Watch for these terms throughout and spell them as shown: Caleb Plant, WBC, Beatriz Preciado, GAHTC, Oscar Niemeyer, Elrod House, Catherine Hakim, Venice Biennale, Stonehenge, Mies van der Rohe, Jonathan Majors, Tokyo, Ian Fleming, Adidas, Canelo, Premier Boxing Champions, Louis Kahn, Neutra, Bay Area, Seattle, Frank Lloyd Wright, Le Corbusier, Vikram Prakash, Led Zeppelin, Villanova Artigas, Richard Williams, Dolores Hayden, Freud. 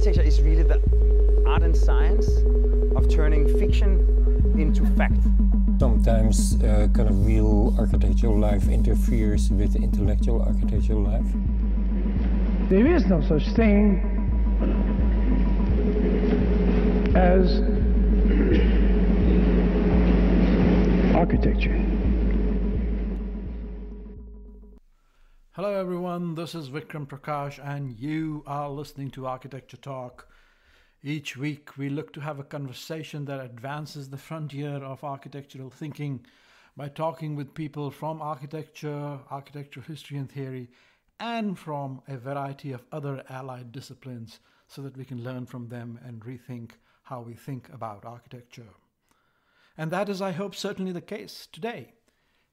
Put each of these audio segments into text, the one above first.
architecture is really the art and science of turning fiction into fact. Sometimes kind of real architectural life interferes with intellectual architectural life. There is no such thing as architecture. Hello everyone, this is Vikram Prakash and you are listening to Architecture Talk. Each week we look to have a conversation that advances the frontier of architectural thinking by talking with people from architecture, architectural history and theory, and from a variety of other allied disciplines so that we can learn from them and rethink how we think about architecture. And that is, I hope, certainly the case today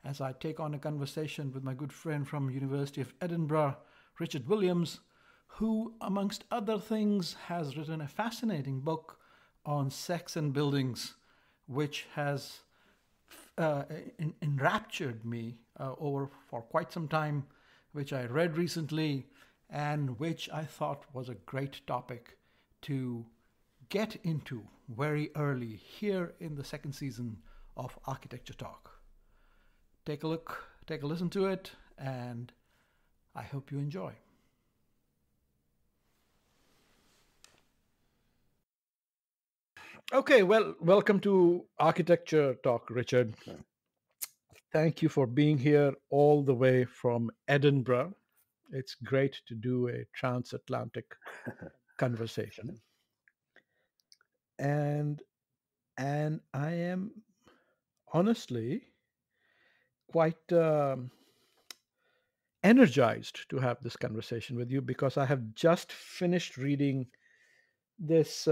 as I take on a conversation with my good friend from University of Edinburgh, Richard Williams, who, amongst other things, has written a fascinating book on sex and buildings, which has enraptured me over for quite some time, which I read recently, and which I thought was a great topic to get into very early here in the second season of Architecture Talk. Take a look, take a listen to it, and I hope you enjoy. Okay, well, welcome to Architecture Talk, Richard. Thank you for being here all the way from Edinburgh. It's great to do a transatlantic conversation. And I am honestly quite energized to have this conversation with you because I have just finished reading this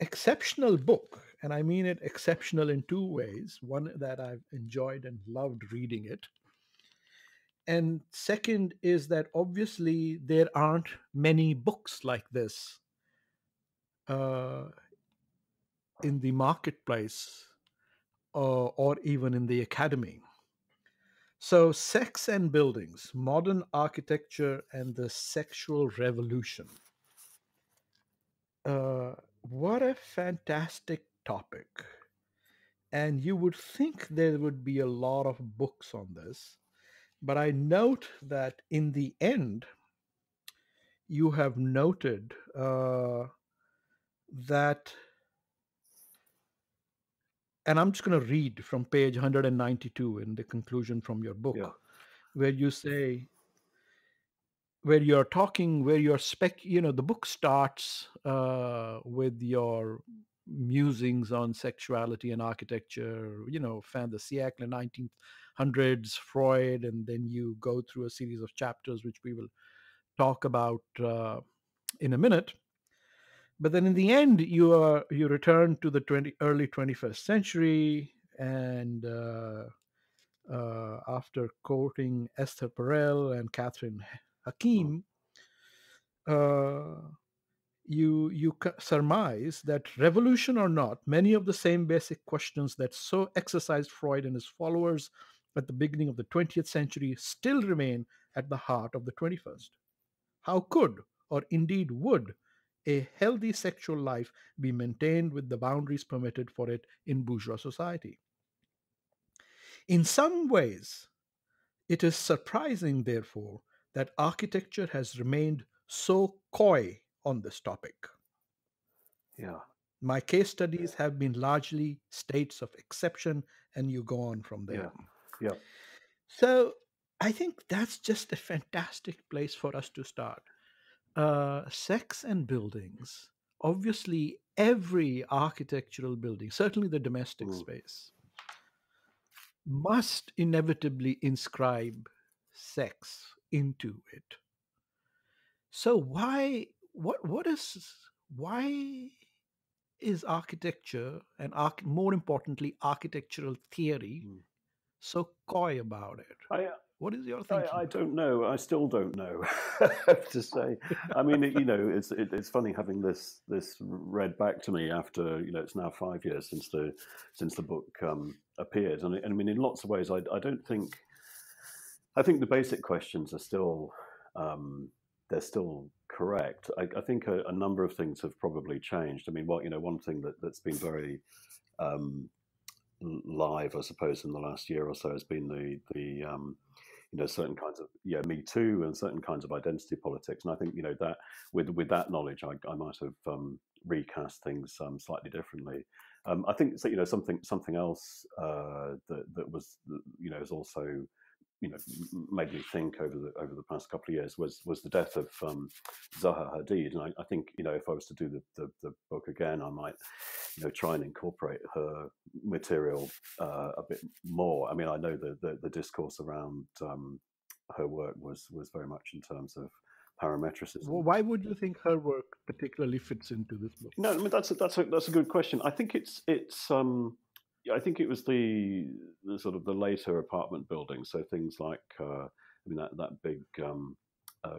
exceptional book, and I mean it exceptional in two ways. One, that I've enjoyed and loved reading it. And second is that obviously there aren't many books like this in the marketplace or even in the academy. So Sex and Buildings, Modern Architecture and the Sexual Revolution. What a fantastic topic. And you would think there would be a lot of books on this, but I note that in the end, you have noted that, and I'm just going to read from page 192 in the conclusion from your book, yeah, where you say, where you're talking, where you're the book starts with your musings on sexuality and architecture, you know, fin de siècle, 1900s, Freud, and then you go through a series of chapters, which we will talk about in a minute. But then in the end, you return to the early 21st century, and after quoting Esther Perel and Catherine Hakim, you surmise that, revolution or not, many of the same basic questions that so exercised Freud and his followers at the beginning of the 20th century still remain at the heart of the 21st. How could, or indeed would, a healthy sexual life be maintained with the boundaries permitted for it in bourgeois society? In some ways, it is surprising, therefore, that architecture has remained so coy on this topic. Yeah. My case studies have been largely states of exception, and you go on from there. Yeah. Yeah. So I think that's just a fantastic place for us to start. Sex and buildings. Obviously, every architectural building, certainly the domestic space, must inevitably inscribe sex into it. So why is architecture and more importantly architectural theory so coy about it? What is your thinking? I don't know. I still don't know. I have to say. I mean, you know, it's funny having this read back to me after, you know, it's now 5 years since the book appeared, and I mean, in lots of ways, I think the basic questions are still, they're still correct. I think a number of things have probably changed. I mean, well, you know, one thing that's been very live, I suppose, in the last year or so has been the you know, certain kinds of Me Too and certain kinds of identity politics. And I think, you know, that with that knowledge, I might have recast things slightly differently. I think, so, you know, something else that was, you know, is also, you know, made me think over the past couple of years was the death of Zaha Hadid, and I think, you know, if I was to do the book again, I might, you know, try and incorporate her material a bit more. I mean, I know the discourse around her work was very much in terms of parametricism. Well, why would you think her work particularly fits into this book? No, I mean, that's a good question. I think it's I think it was the sort of the later apartment buildings. So things like, I mean, that big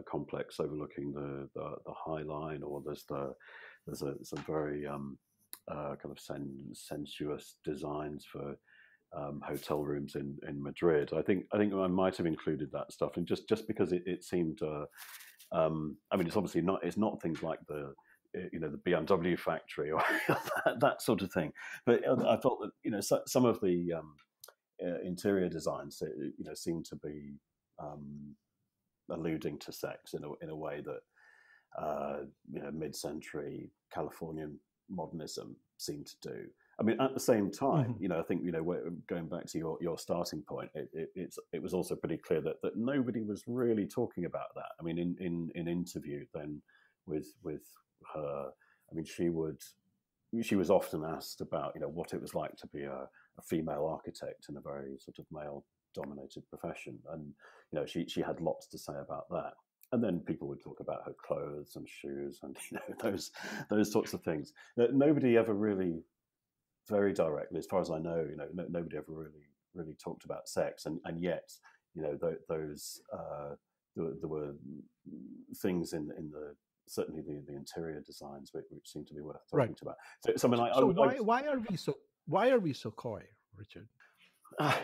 complex overlooking the High Line, or there's some very kind of sensuous designs for hotel rooms in Madrid. I think I might have included that stuff, and just because it seemed, I mean, it's obviously not things like the, you know, the BMW factory or that sort of thing. But I felt that, you know, some of the interior designs, you know, seem to be alluding to sex in a way that, you know, mid-century Californian modernism seemed to do. I mean, at the same time, mm-hmm. you know, I think, you know, going back to your starting point, it was also pretty clear that nobody was really talking about that. I mean, in interview then with her, I mean, she was often asked about, you know, what it was like to be a female architect in a very sort of male-dominated profession, and, you know, she had lots to say about that. And then people would talk about her clothes and shoes and, you know, those sorts of things. Nobody ever really, very directly, as far as I know, you know, nobody ever really talked about sex, and yet, you know, those there were things in the, certainly the interior designs which seem to be worth talking right. about. So I mean, why are we so coy, Richard? I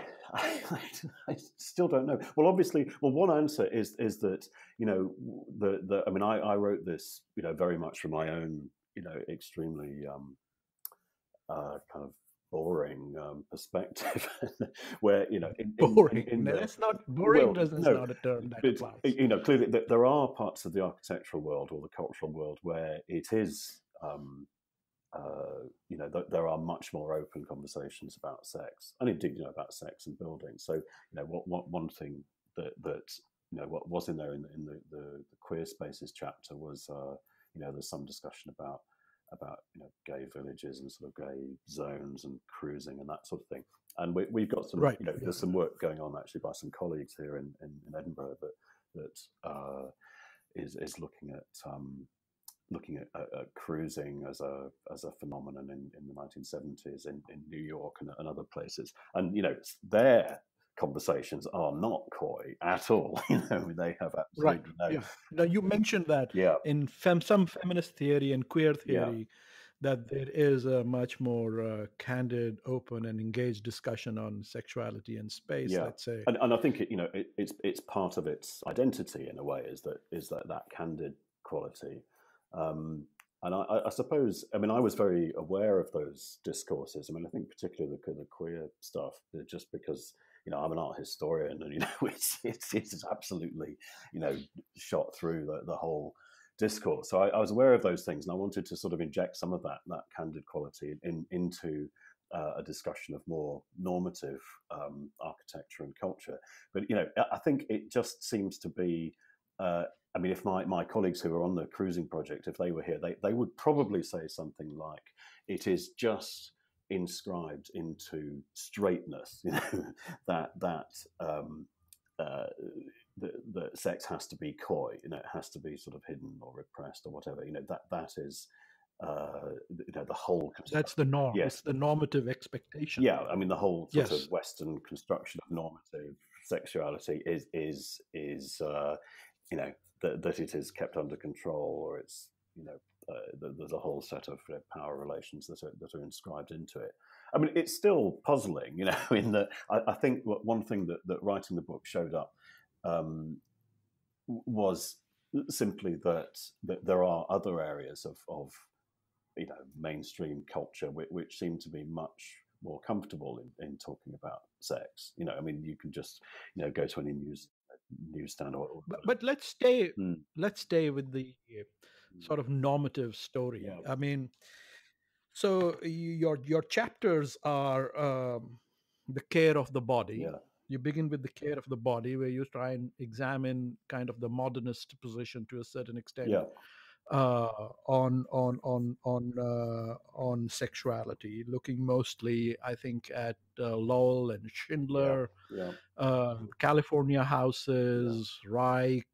still don't know. Well, obviously, one answer is that, you know, the I mean, I wrote this, you know, very much from my own, you know, extremely kind of boring perspective, where, you know, that's not a term that applies. You know, clearly there are parts of the architectural world or the cultural world where it is, you know, there are much more open conversations about sex, and indeed, you know, about sex and buildings. So, you know, what one thing that you know what was in there in the queer spaces chapter was, you know, there's some discussion about you know, gay villages and sort of gay zones and cruising and that sort of thing, and we've got some right. you know yeah. there's some work going on actually by some colleagues here in Edinburgh that is looking at cruising as a phenomenon in the 1970s in New York and other places, and, you know, their conversations are not coy at all. You know, they have absolutely right. no. Yeah. Now, you mentioned that yeah. in some feminist theory and queer theory yeah. that there is a much more candid, open, and engaged discussion on sexuality and space. Yeah. Let's say, and I think you know it's part of its identity in a way is that candid quality. And I suppose, I mean, I was very aware of those discourses. I mean, I think particularly the queer stuff, just because, you know, I'm an art historian, and, you know, it's absolutely, you know, shot through the whole discourse. So I was aware of those things, and I wanted to sort of inject some of that candid quality into a discussion of more normative architecture and culture. But, you know, I think it just seems to be, I mean, if my colleagues who are on the cruising project, if they were here, they would probably say something like, it is just inscribed into straightness, you know, that sex has to be coy, you know, it has to be sort of hidden or repressed or whatever, you know, that is, you know, the whole construction. That's the norm. Yes. It's the normative expectation. Yeah, I mean, the whole sort yes. of Western construction of normative sexuality is you know, that it is kept under control, or it's, you know, there's a whole set of, you know, power relations that are inscribed into it. I mean, it's still puzzling, you know, in that I think one thing that writing the book showed up was simply that there are other areas of you know, mainstream culture which seem to be much more comfortable in talking about sex. You know, I mean, you can just, you know, go to any newsstand or but let's stay with the sort of normative story. Yeah. I mean, so your chapters are the care of the body. Yeah. You begin with the care of the body, where you try and examine kind of the modernist position to a certain extent. Yeah. On sexuality, looking mostly, I think, at Lowell and Schindler, California houses, Roark,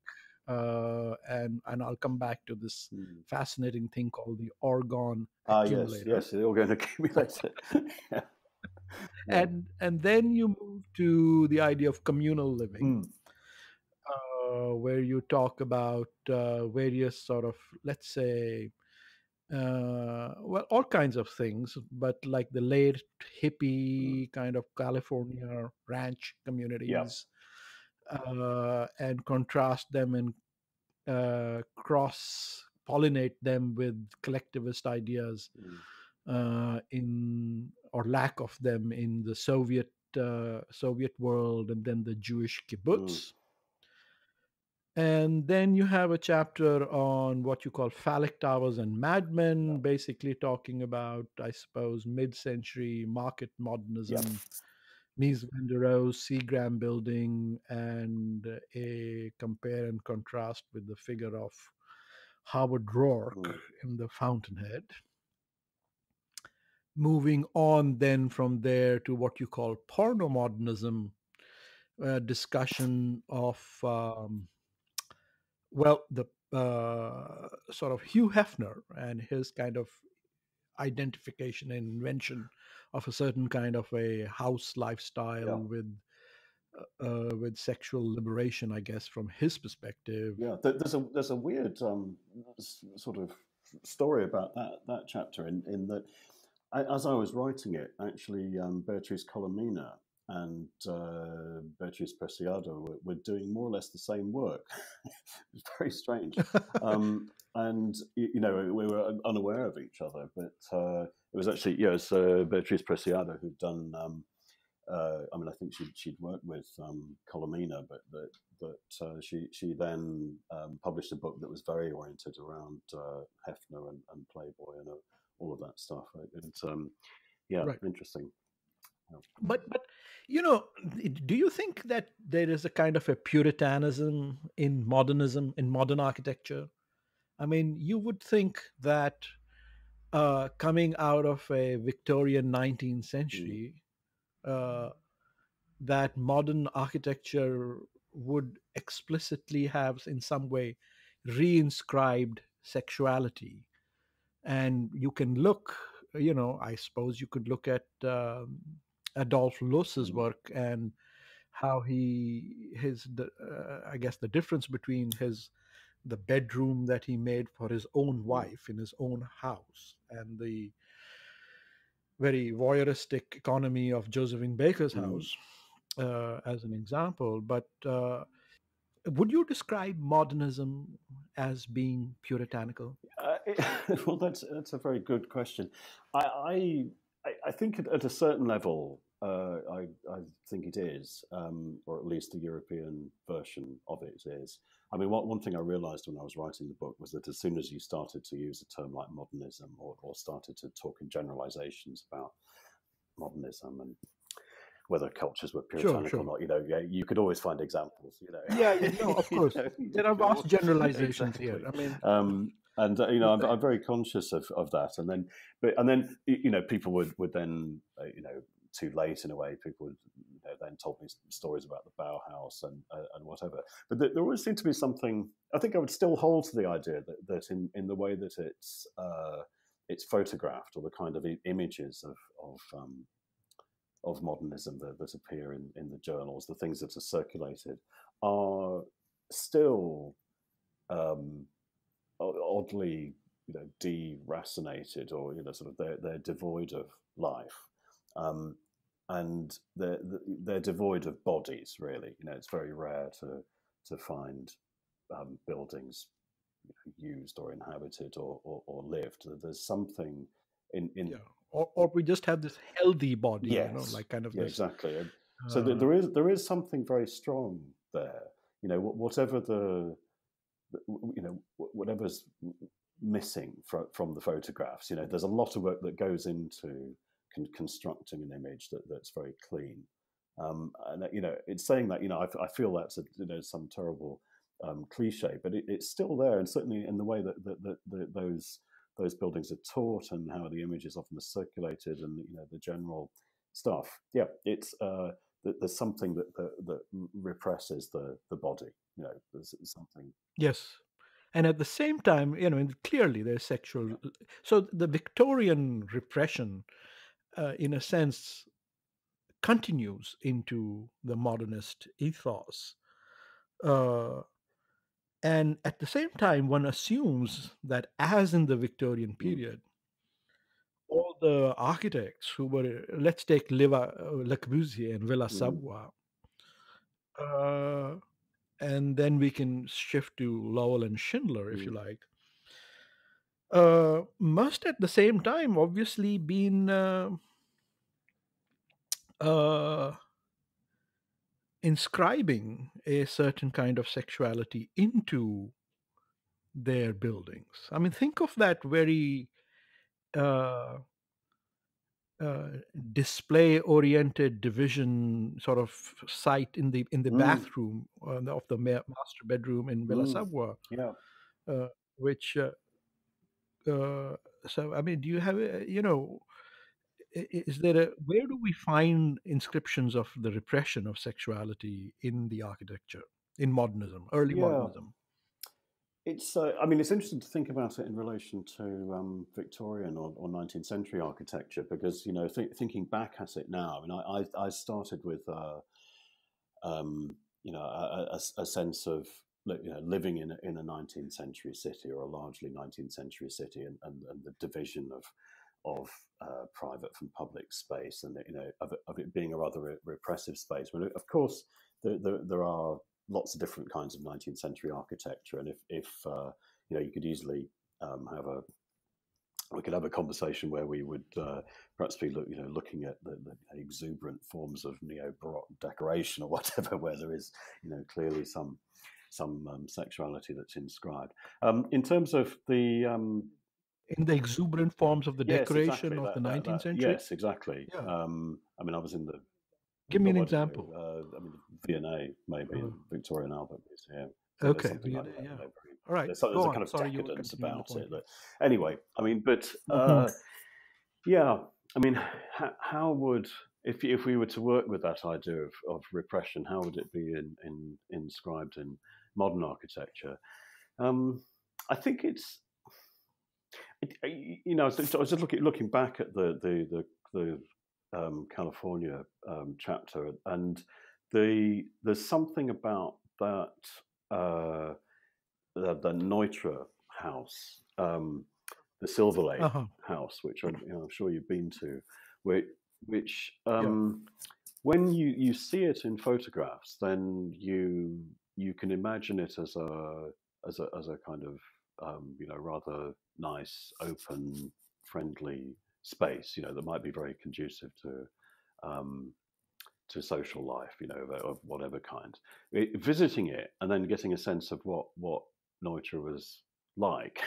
and I'll come back to this fascinating thing called the Orgone Accumulator. Yes, the Orgone Accumulator. Yeah. And then you move to the idea of communal living. Mm. Where you talk about various sort of, let's say, well, all kinds of things, but like the late hippie kind of California ranch communities, and contrast them and cross-pollinate them with collectivist ideas in, or lack of them, in the Soviet world, and then the Jewish kibbutz. Mm. And then you have a chapter on what you call phallic towers and Mad Men, basically talking about, I suppose, mid-century market modernism, Mies van der Rohe, Seagram building, and a compare and contrast with the figure of Howard Roark in the Fountainhead. Moving on then from there to what you call pornomodernism, discussion of... well, the sort of Hugh Hefner and his kind of identification and invention of a certain kind of a house lifestyle with sexual liberation, I guess, from his perspective. Yeah, there's a weird sort of story about that chapter in that, as I was writing it, actually, Beatrice Colomina and Beatriz Preciado were doing more or less the same work. It's very strange. And, you know, we were unaware of each other, but it was actually, Beatriz Preciado who'd done, I mean, I think she'd worked with Colomina, but she then published a book that was very oriented around Hefner and Playboy and all of that stuff. It's, interesting. But you know, do you think that there is a kind of a puritanism in modernism, in modern architecture? I mean, you would think that coming out of a Victorian 19th century, that modern architecture would explicitly have in some way reinscribed sexuality. And you can look, you know, I suppose you could look at... Adolf Loos's work and how I guess the difference between the bedroom that he made for his own wife in his own house and the very voyeuristic economy of Josephine Baker's house, as an example. But would you describe modernism as being puritanical? Well, that's a very good question. I think at a certain level, I think it is, or at least the European version of it is. I mean, one thing I realized when I was writing the book was that as soon as you started to use a term like modernism or started to talk in generalizations about modernism and whether cultures were puritanical or not, you know, you could always find examples, you know. Yeah, of course. There are vast generalizations here. I mean... and you know, I'm very conscious of that. And then, you know, people would then, you know, too late in a way. People would, you know, then told me stories about the Bauhaus and whatever. But there always seemed to be something. I think I would still hold to the idea that in the way that it's photographed, or the kind of images of modernism that appear in the journals, the things that are circulated are still. Oddly, you know, deracinated, or you know, sort of they're devoid of life, and they're devoid of bodies. Really, you know, it's very rare to find buildings used or inhabited or lived. There's something in yeah. Or we just have this healthy body, yes. You know, like kind of yeah, this. Exactly. So there is something very strong there. You know, whatever the, you know, whatever's missing from the photographs. You know, there's a lot of work that goes into constructing an image that's very clean. And you know, it's saying that, you know, I feel that's a, you know, some terrible cliche, but it's still there, and certainly in the way that those buildings are taught and how the image is often circulated, and you know, the general stuff. Yeah, it's there's something that represses the body. You know, there's something. Yes. And at the same time, you know, clearly there's sexual. Yeah. So the Victorian repression, in a sense, continues into the modernist ethos. And at the same time, one assumes that, as in the Victorian period, all the architects who were, let's take Le Corbusier and Villa Savoie, and then we can shift to Lowell and Schindler, if you like, must at the same time obviously been inscribing a certain kind of sexuality into their buildings. I mean, think of that very display-oriented division sort of site in the bathroom of the master bedroom in Villa Savoie, yeah. Which so I mean, do you have you know, is there a, where do we find inscriptions of the repression of sexuality in the architecture in modernism, early yeah. modernism? It's I mean, it's interesting to think about it in relation to Victorian or 19th century architecture, because, you know, thinking back at it now, I mean, I started with you know, a sense of, you know, living in a 19th century city, or a largely 19th century city, and the division of private from public space, and, you know, of it being a rather repressive space. But of course, there are lots of different kinds of 19th century architecture, and if you know, you could easily we could have a conversation where we would perhaps be looking at the exuberant forms of neo-baroque decoration or whatever, where there is, you know, clearly some sexuality that's inscribed. In terms of the in the exuberant forms of the decoration, yes, exactly, of the 19th century. Yes, exactly. Yeah. I mean, I was in the. Give me an example. I mean, V&A, maybe, Victorian Albert Museum. Yeah. Okay. V&A, like that, yeah. Maybe. All right. There's a kind of decadence about it. But anyway, I mean, but yeah, I mean, how would, if we were to work with that idea of repression, how would it be inscribed in modern architecture? I think it's, you know, I was just looking back at the California chapter, and there's something about that the Neutra house, the Silver Lake house, which I'm sure you've been to, which when you see it in photographs, then you can imagine it as a kind of you know, rather nice, open, friendly space, you know, that might be very conducive to social life, you know, of whatever kind. Visiting it and then getting a sense of what Neutra was like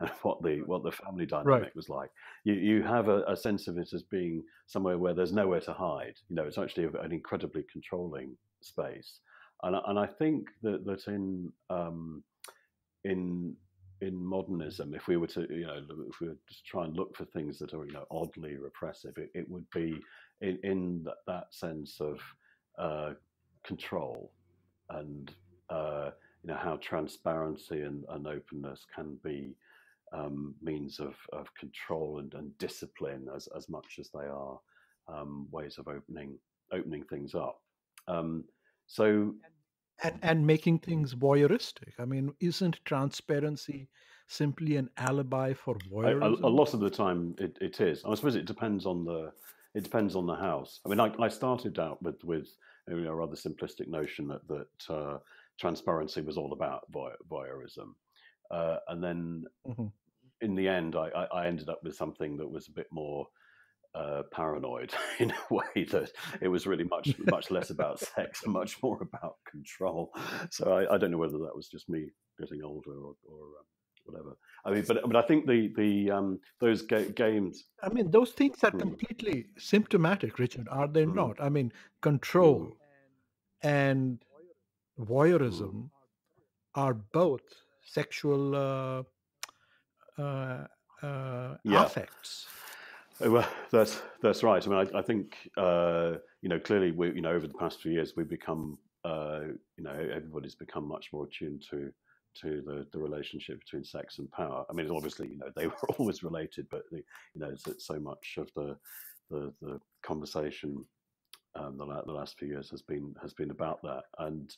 and what the family dynamic right. was like, you have a sense of it as being somewhere where there's nowhere to hide. You know, it's actually an incredibly controlling space, and I think that in modernism, if we were to, you know, if we were to try and look for things that are, you know, oddly repressive, it would be in that sense of control, and you know, how transparency and openness can be means of control and discipline as much as they are ways of opening things up. So. And making things voyeuristic. I mean, isn't transparency simply an alibi for voyeurism? A lot of the time, it is. I suppose it depends on the house. I mean, I started out with a rather simplistic notion that transparency was all about voyeurism. And then in the end, I ended up with something that was a bit more paranoid in a way, that it was really much less about sex and much more about control. So I don't know whether that was just me getting older or whatever. I mean, but I think the those games. I mean, those things are completely symptomatic, Richard, are they not? I mean, control and voyeurism are both sexual affects. Well, that's right. I mean, I think you know, clearly we, you know, over the past few years we've become you know, everybody's become much more attuned to the relationship between sex and power. I mean, obviously, you know, they were always related, but the, you know, it's so much of the conversation the last few years has been about that. And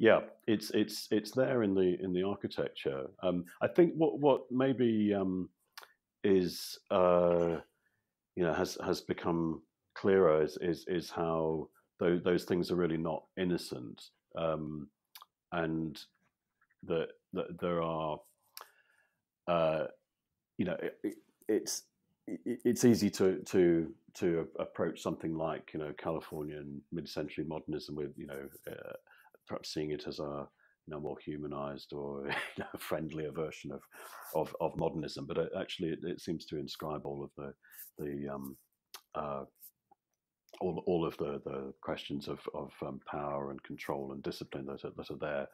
yeah, it's there in the architecture. I think what maybe is you know, has become clearer is how those things are really not innocent, and that there are you know, it's easy to approach something like, you know, Californian mid-century modernism with, you know, perhaps seeing it as a, you know, more humanized or, you know, friendlier version of modernism, but actually it seems to inscribe all of the all of the questions of power and control and discipline that are there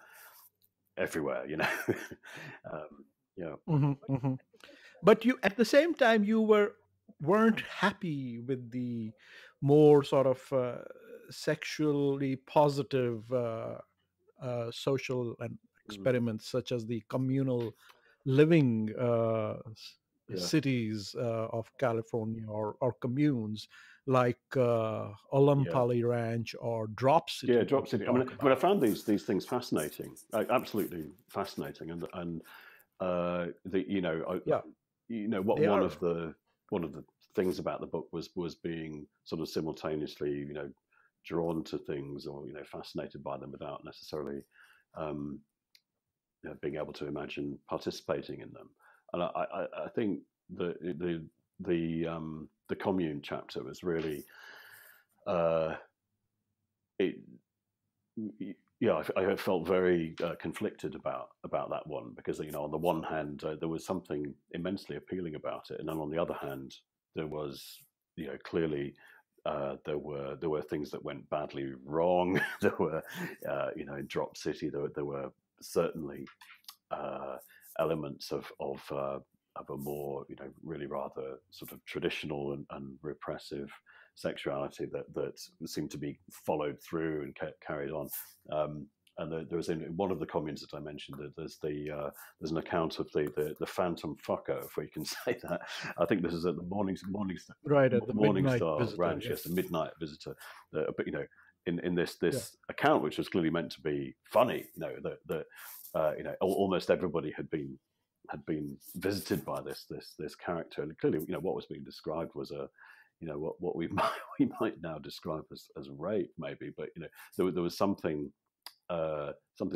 everywhere, you know. Yeah. But you, at the same time, you weren't happy with the more sort of sexually positive social and experiments, such as the communal living cities of California, or communes like Olampali Ranch or Drop City. Yeah, Drop City. I mean, I found these things fascinating, absolutely fascinating, and the, you know, you know, what one of the things about the book was being sort of simultaneously, you know, drawn to things, or, you know, fascinated by them without necessarily you know, being able to imagine participating in them. And I think the commune chapter was really I felt very conflicted about that one, because, you know, on the one hand there was something immensely appealing about it, and then on the other hand there was, you know, clearly there were things that went badly wrong. There were, you know, in Drop City there were certainly elements of a more, you know, really rather sort of traditional and repressive sexuality that seemed to be followed through and carried on. And there was, in one of the communes that I mentioned, there's an account of the phantom fucker, if we can say that. I think this is at the Morningstar Visitor, Ranch, yes, the midnight visitor. But, you know, in this account, which was clearly meant to be funny, you know, that you know, almost everybody had been visited by this character, and clearly, you know, what was being described was a, you know, what we might now describe as rape, maybe. But, you know, there was something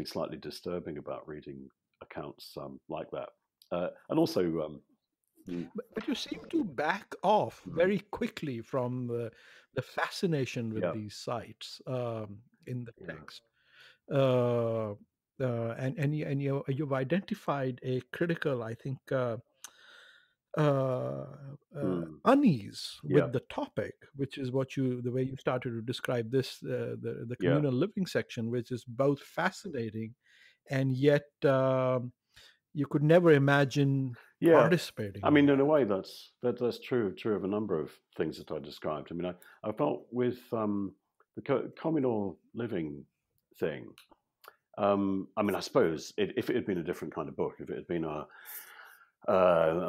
slightly disturbing about reading accounts like that, and also. But you seem to back off very quickly from the fascination with these sites in the text, and you've identified a critical, I think, unease with the topic, which is the way you started to describe this, the communal living section, which is both fascinating and yet you could never imagine participating. I mean, in a way, that's true of a number of things that I described. I mean, I felt with the communal living thing. I mean, I suppose if it had been a different kind of book, if it had been a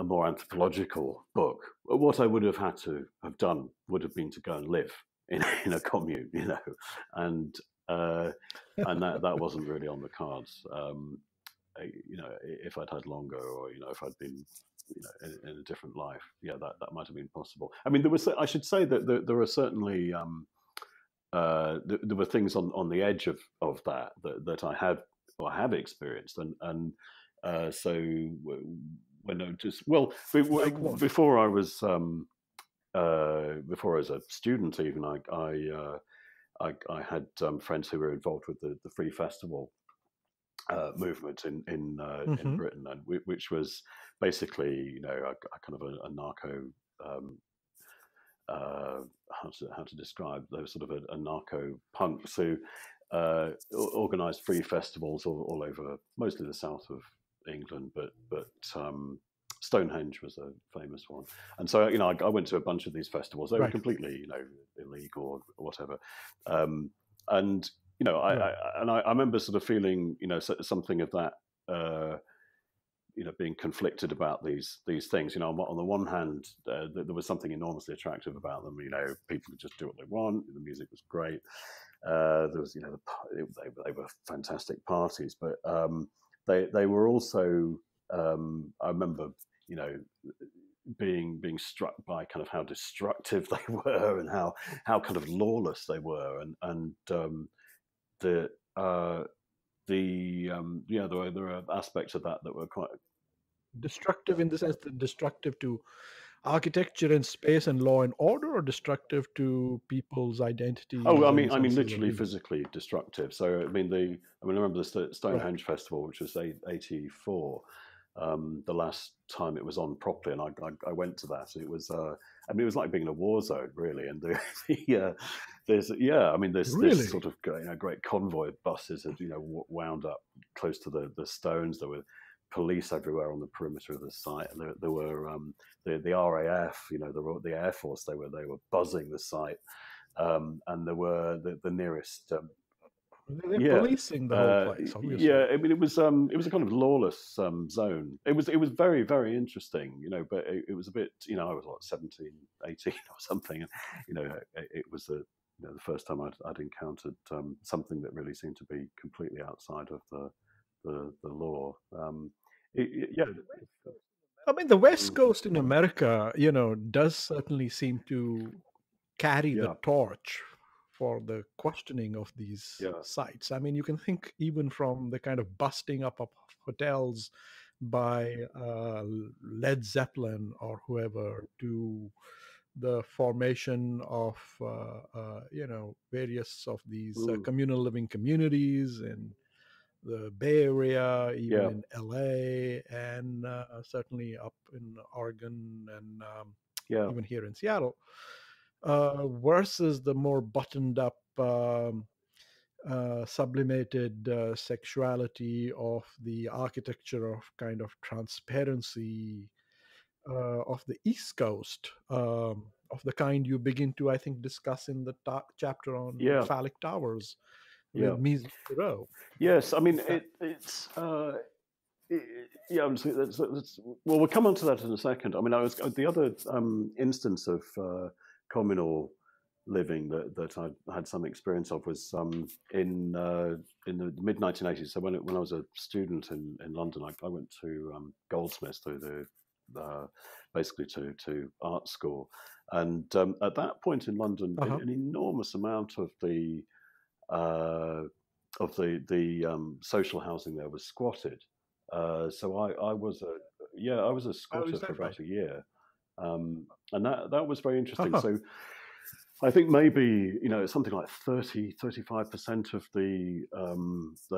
more anthropological book, what I would have had to have done would have been to go and live in a commune, you know, and that wasn't really on the cards. You know, if I'd had longer, or, you know, if I'd been, you know, in a different life, yeah, that might have been possible. I mean, I should say that there are certainly there were things on the edge of that I had or have experienced. And so when I just, well, before I was a student, even I had friends who were involved with the Free Festival movement in Britain, and which was basically, you know, a kind of a narco. How to describe those sort of a narco punks who organised free festivals all over, mostly the south of England, but Stonehenge was a famous one. And so, you know, I went to a bunch of these festivals. They were completely, you know, illegal or whatever. And, you know, I remember sort of feeling, you know, something of that, you know, being conflicted about these things. You know, on the one hand, there was something enormously attractive about them. You know, people could just do what they want. The music was great. There was, you know, they were fantastic parties, but they were also, I remember, you know, being struck by kind of how destructive they were and how kind of lawless they were, and there were aspects of that that were quite destructive, in the sense that destructive to architecture and space and law and order, or destructive to people's identity? Oh, I mean, literally physically destructive. So, I remember the Stonehenge Festival, which was 1984, the last time it was on properly, and I went to that. It was, it was like being in a war zone, really. And this sort of, you know, great convoy of buses had, you know, wound up close to the stones. There were police everywhere on the perimeter of the site. There were the RAF, you know, the Air Force. They were buzzing the site, and there were the nearest. They're policing the whole place, obviously. Yeah, I mean, it was a kind of lawless zone. It was very, very interesting, you know. But it was a bit, you know, I was like 17, 18 or something, and you know, it was the first time I'd encountered something that really seemed to be completely outside of the law. I mean, the West Coast in America, you know, does certainly seem to carry the torch for the questioning of these sites. I mean, you can think even from the kind of busting up of hotels by Led Zeppelin or whoever, to the formation of, you know, various of these communal living communities in the Bay Area, even in LA, and certainly up in Oregon, and even here in Seattle. Versus the more buttoned-up, sublimated sexuality of the architecture of kind of transparency of the East Coast, of the kind you begin to, I think, discuss in the chapter on phallic towers with Mies van der Rohe. Yes, I mean, it's... well, we'll come on to that in a second. I mean, the other instance of... communal living that I had some experience of was in the mid 1980s. So when I was a student in London, I went to Goldsmiths, to basically to art school, and at that point in London, an enormous amount of the social housing there was squatted. So I was a squatter for about a year. And that was very interesting. Uh-huh. So I think maybe, you know, something like 35% of the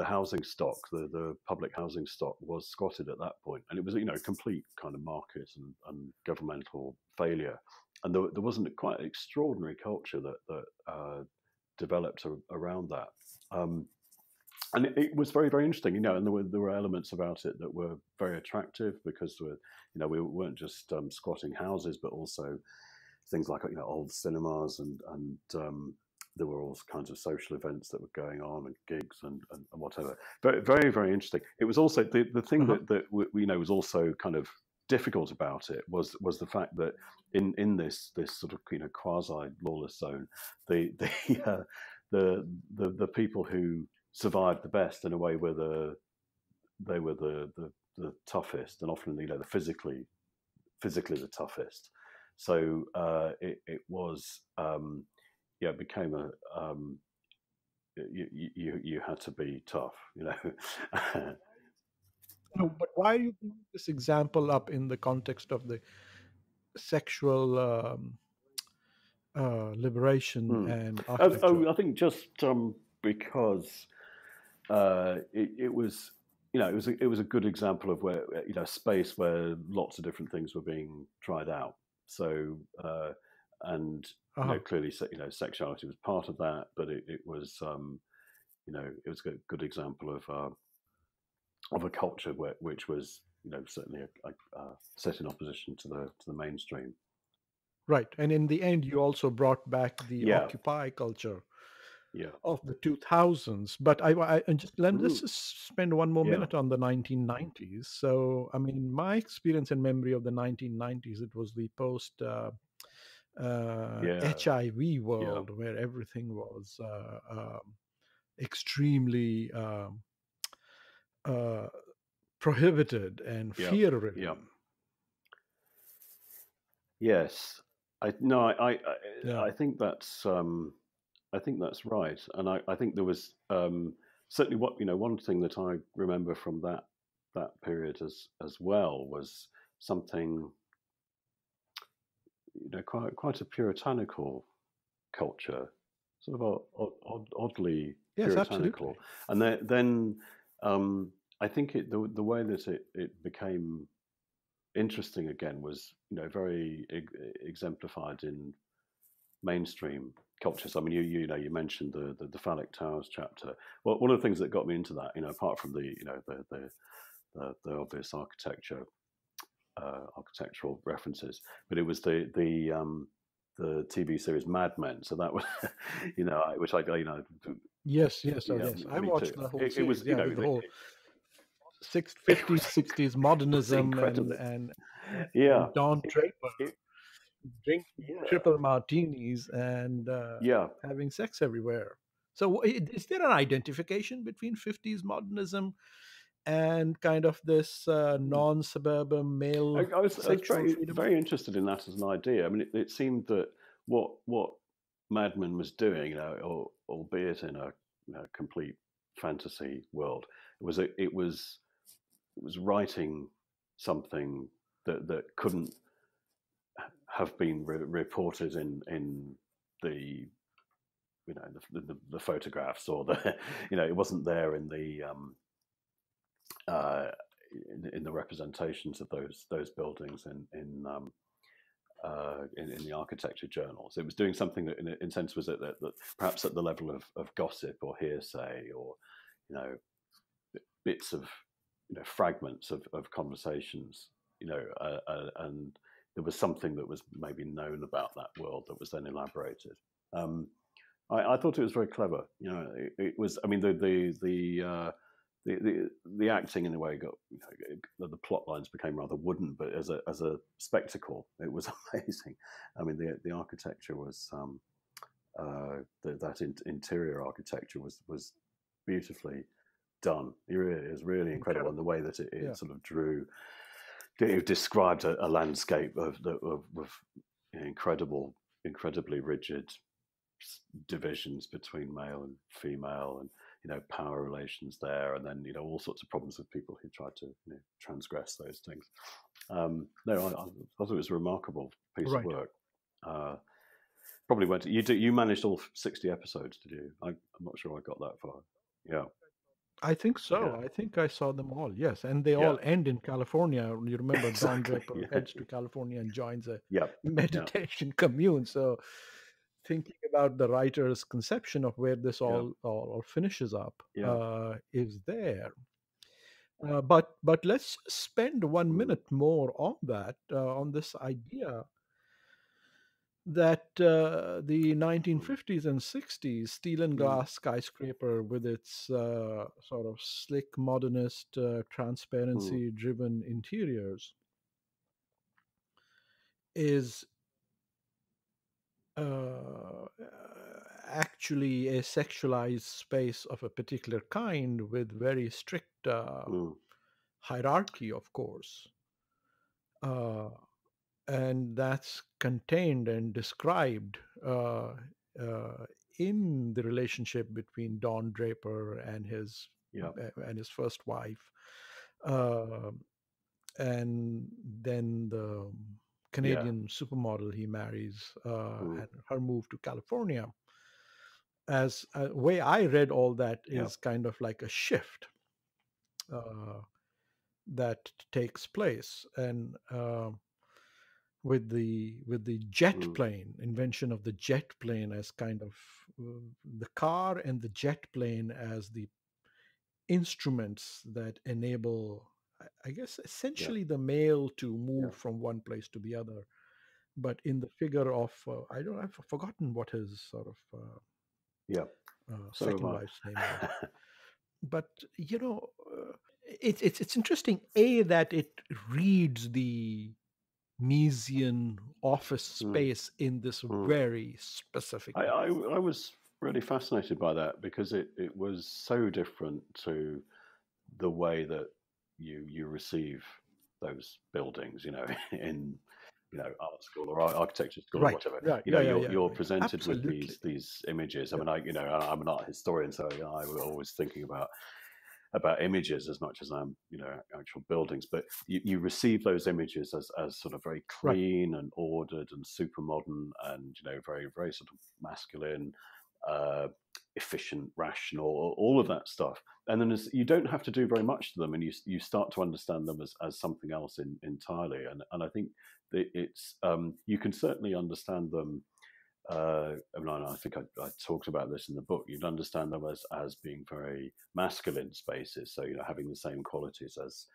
housing stock, the public housing stock, was squatted at that point. And it was, you know, complete kind of market and governmental failure. And there wasn't quite an extraordinary culture that developed around that. And it was very, very interesting, you know, and there were elements about it that were very attractive, because we weren't just squatting houses, but also things like, you know, old cinemas, and there were all kinds of social events that were going on, and gigs and whatever. Very, very, very interesting. It was also the thing that you know was also kind of difficult about it was the fact that in this sort of, you know, quasi lawless zone, the people who survived the best, in a way, where they were the toughest, and often, you know, the physically the toughest. So it was, yeah, it became you had to be tough, you know. No, but why are you bringing this example up in the context of the sexual liberation and architecture? I think just because it was, you know, it was a good example of where, you know, space where lots of different things were being tried out. So you know, clearly, you know, sexuality was part of that, but it was, you know, it was a good example of a culture which was, you know, certainly a set in opposition to the mainstream. Right, and in the end, you also brought back the Occupy culture of the 2000s. But let's just spend one more minute on the 1990s. So, I mean, my experience and memory of the 1990s, it was the post HIV world where everything was extremely prohibited and fear-ridden. Yeah. Yes, I think that's I think that's right, and I think there was certainly, what you know, one thing that I remember from that period as well was something, you know, quite a puritanical culture, sort of oddly puritanical. Absolutely. And then I think the way that it became interesting again was, you know, very exemplified in mainstream cultures. I mean, you know, you mentioned the phallic towers chapter. Well, one of the things that got me into that, you know, apart from the, you know, the obvious architectural references, but it was the TV series Mad Men. So that was, you know, which I, you know, yes, I watched the whole series. It was, you know, the whole 50s, 60s modernism and Don Draper drinking triple martinis and having sex everywhere. So is there an identification between 50s modernism and kind of this non-suburban male? I was very interested in that as an idea. I mean, it seemed that what Mad Men was doing, you know, albeit in a, you know, complete fantasy world, it was writing something that couldn't have been reported in the, you know, the photographs or the, you know, it wasn't there in the in the representations of those buildings in the architecture journals. It was doing something that, in a sense, was that perhaps at the level of gossip or hearsay or, you know, bits of, you know, fragments of conversations, you know, and there was something that was maybe known about that world that was then elaborated. I thought it was very clever. You know, it was. I mean, the acting in a way got, you know, the plot lines became rather wooden, but as a spectacle, it was amazing. I mean, the architecture was interior architecture was beautifully done. It is really incredible, and the way that it sort of drew, it described a landscape of incredibly rigid divisions between male and female, and, you know, power relations there, and then, you know, all sorts of problems with people who tried to, you know, transgress those things. I thought it was a remarkable piece of work. Probably went. You managed all 60 episodes, did you? I'm not sure I got that far. Yeah. I think so. Yeah. I think I saw them all. Yes, and they all end in California. You remember, exactly. Don Draper heads to California and joins a meditation commune. So, thinking about the writer's conception of where this all finishes up is there. But let's spend 1 minute more on that, on this idea that the 1950s and 60s steel and glass skyscraper with its sort of slick modernist transparency driven interiors is actually a sexualized space of a particular kind with very strict hierarchy, of course. And that's contained and described in the relationship between Don Draper and his first wife, and then the Canadian supermodel he marries, and her move to California. As the way I read all that is kind of like a shift that takes place, and with the jet plane, invention of the jet plane as kind of the car and the jet plane as the instruments that enable, I guess, essentially the male to move from one place to the other, but in the figure of I've forgotten what his sort of second wife's name is. But you know, it's interesting that it reads the Miesian office space in this very specific way. I was really fascinated by that because it was so different to the way that you receive those buildings, you know, in art school or architecture school or whatever. You're presented with these images. I mean, I'm an art historian, so I was always thinking about images as much as I'm, actual buildings. But you receive those images as sort of very clean and ordered and super modern and, very, very sort of masculine, efficient, rational, all of that stuff. And then you don't have to do very much to them, and you start to understand them as something else entirely. And I think it's you can certainly understand them. I think I talked about this in the book. You'd understand them as being very masculine spaces. So, having the same qualities as,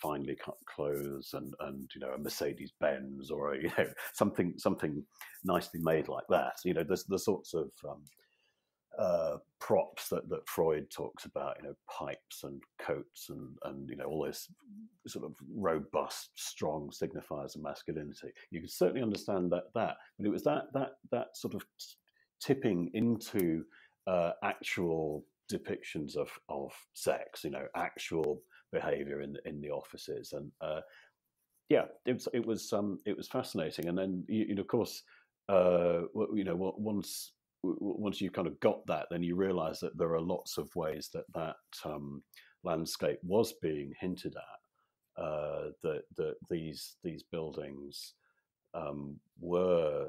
finely cut clothes and a Mercedes Benz or a, something nicely made like that. There's the sorts of props that Freud talks about, pipes and coats and all those sort of robust, strong signifiers of masculinity. You can certainly understand that, but it was that sort of tipping into actual depictions of sex, actual behavior in the offices, and it was fascinating. And then once you kind of got that, then you realize that there are lots of ways that landscape was being hinted at, that these buildings were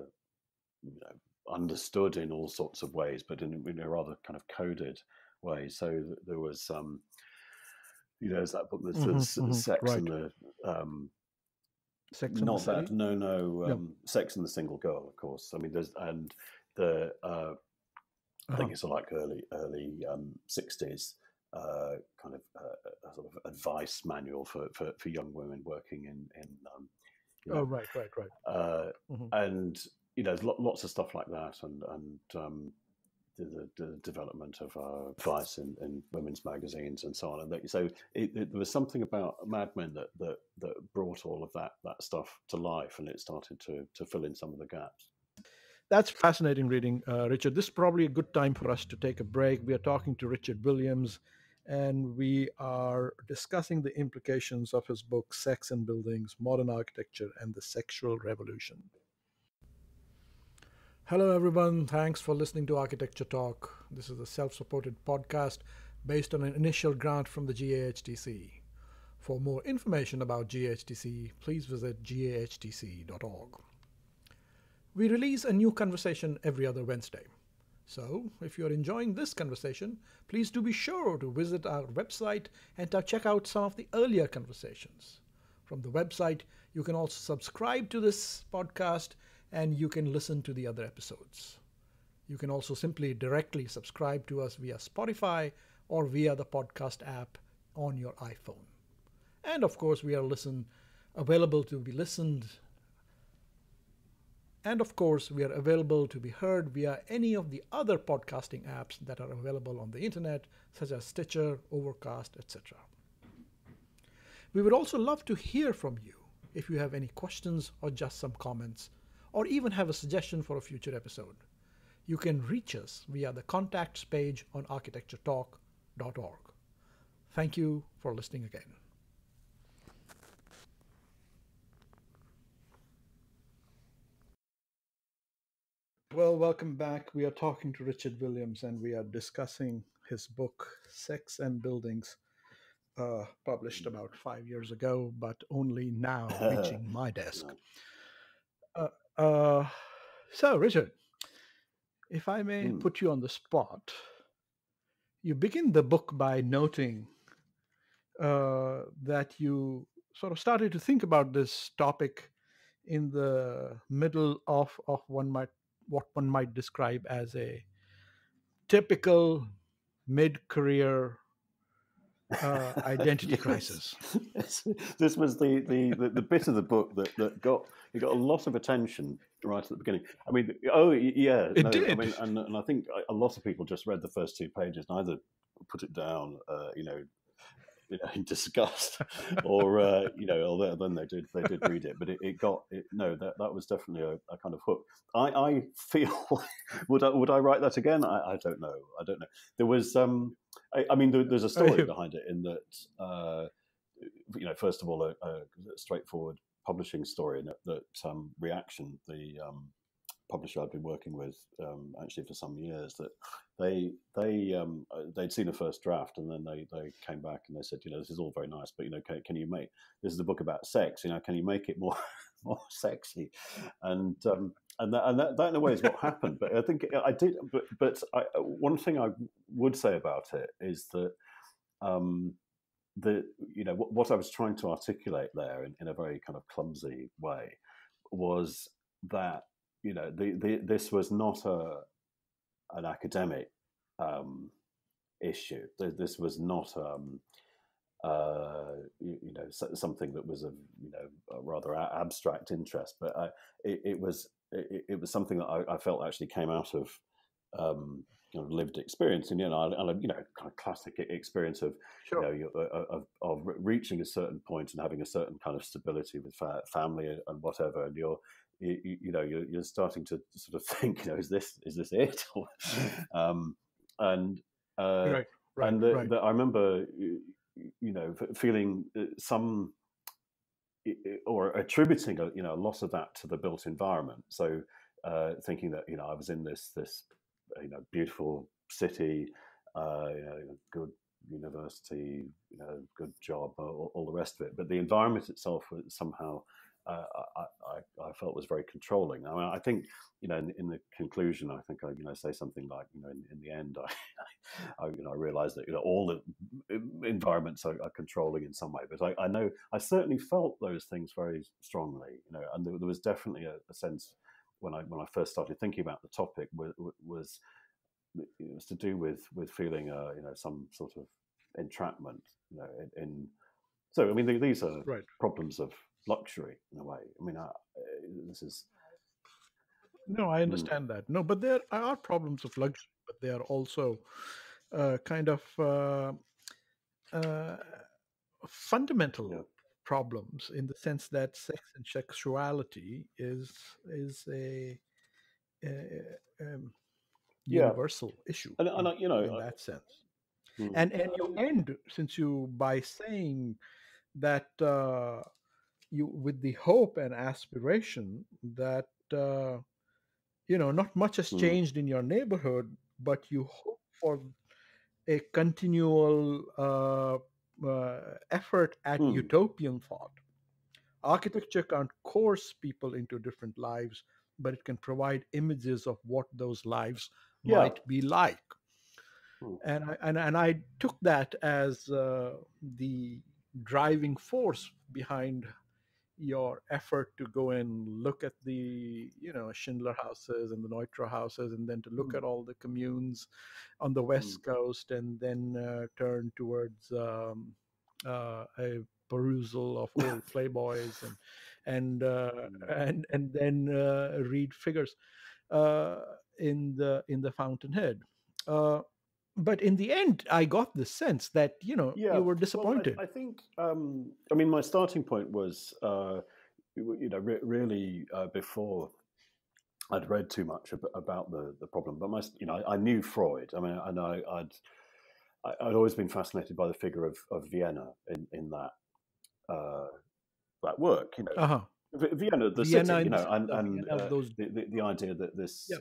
understood in all sorts of ways, but in a rather kind of coded way. So there was there's that book, Sex and the Sex, not that, Sex and the Single Girl, of course. I mean, there's and the I think it's like early 60s kind of a sort of advice manual for young women working and there's lots of stuff like that, and the development of advice in women's magazines and so on, and that, so there was something about Mad Men that brought all of that stuff to life, and it started to fill in some of the gaps. That's fascinating reading, Richard. This is probably a good time for us to take a break. We are talking to Richard Williams, and we are discussing the implications of his book, Sex and Buildings, Modern Architecture and the Sexual Revolution. Hello, everyone. Thanks for listening to Architecture Talk. This is a self-supported podcast based on an initial grant from the GAHTC. For more information about GAHTC, please visit gahtc.org. We release a new conversation every other Wednesday. So, if you're enjoying this conversation, please do be sure to visit our website and to check out some of the earlier conversations. From the website, you can also subscribe to this podcast, and you can listen to the other episodes. You can also simply directly subscribe to us via Spotify or via the podcast app on your iPhone. And of course, we are available to be listened. And of course, we are available to be heard via any of the other podcasting apps that are available on the internet, such as Stitcher, Overcast, etc. We would also love to hear from you if you have any questions or just some comments, or even have a suggestion for a future episode. You can reach us via the contacts page on architecturetalk.org. Thank you for listening again. Well, welcome back. We are talking to Richard Williams, and we are discussing his book, Sex and Buildings, published about 5 years ago, but only now reaching my desk. So, Richard, if I may put you on the spot, you begin the book by noting that you sort of started to think about this topic in the middle of what one might describe as a typical mid-career identity crisis. This was the bit of the book that got a lot of attention right at the beginning. I mean, it did. I mean, and I think a lot of people just read the first two pages and either put it down, in disgust, or although then they did read it, but that was definitely a kind of hook. I feel would I write that again? I don't know. There was there's a story behind it in that first of all a straightforward publishing story, and that Reaction, the publisher I'd been working with actually for some years, that they'd seen a first draft, and then they came back and they said, this is all very nice, but can you make this is a book about sex? Can you make it more sexy? And that in a way is what happened. But I think I did. But one thing I would say about it is that what I was trying to articulate there in a very kind of clumsy way was that. This was not an academic issue. This was not something that was of a rather abstract interest, but it was something that I felt actually came out of lived experience, and kind of classic experience of of reaching a certain point and having a certain kind of stability with family and whatever, and you're starting to sort of think, is this it? Right. I remember, feeling some or attributing, a lot of that to the built environment. So thinking that, I was in this beautiful city, good university, good job, all the rest of it. But the environment itself was somehow. I felt was very controlling. I mean, I think in the conclusion, I think I say something like in the end, I realised that all the environments are controlling in some way. But I know I certainly felt those things very strongly. And there was definitely a sense when I first started thinking about the topic was it was to do with feeling some sort of entrapment. These are problems of luxury in a way. I understand that. No, but there are problems of luxury, but they are also fundamental problems in the sense that sex and sexuality is a universal issue in that sense. And you end, since you, by saying that you, with the hope and aspiration that, not much has changed in your neighborhood, but you hope for a continual effort at utopian thought. Architecture can't coerce people into different lives, but it can provide images of what those lives might be like. And I took that as the driving force behind your effort to go and look at the Schindler houses and the Neutra houses, and then to look at all the communes on the West Coast, and then turn towards a perusal of old playboys and then read figures in the Fountainhead. But in the end, I got the sense that, you were disappointed. Well, I think, my starting point was, before I'd read too much about the problem. But I knew Freud. I mean, and I'd always been fascinated by the figure of Vienna in that work. Vienna, the Vienna city, you know, and the idea that this,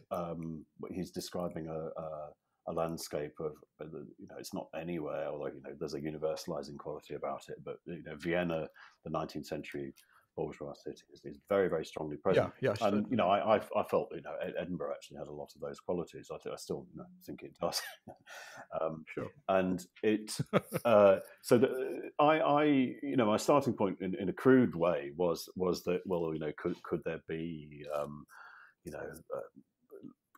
he's describing a landscape of, you know, it's not anywhere, although, you know, there's a universalizing quality about it, but, you know, Vienna, the 19th century bourgeois city, is very, very strongly present. Yeah, yeah, sure. And, you know, I felt, you know, Edinburgh actually had a lot of those qualities. I still, you know, think it does. Sure. And it, so the, I, you know, my starting point in a crude way was that, well, you know, could there be, you know,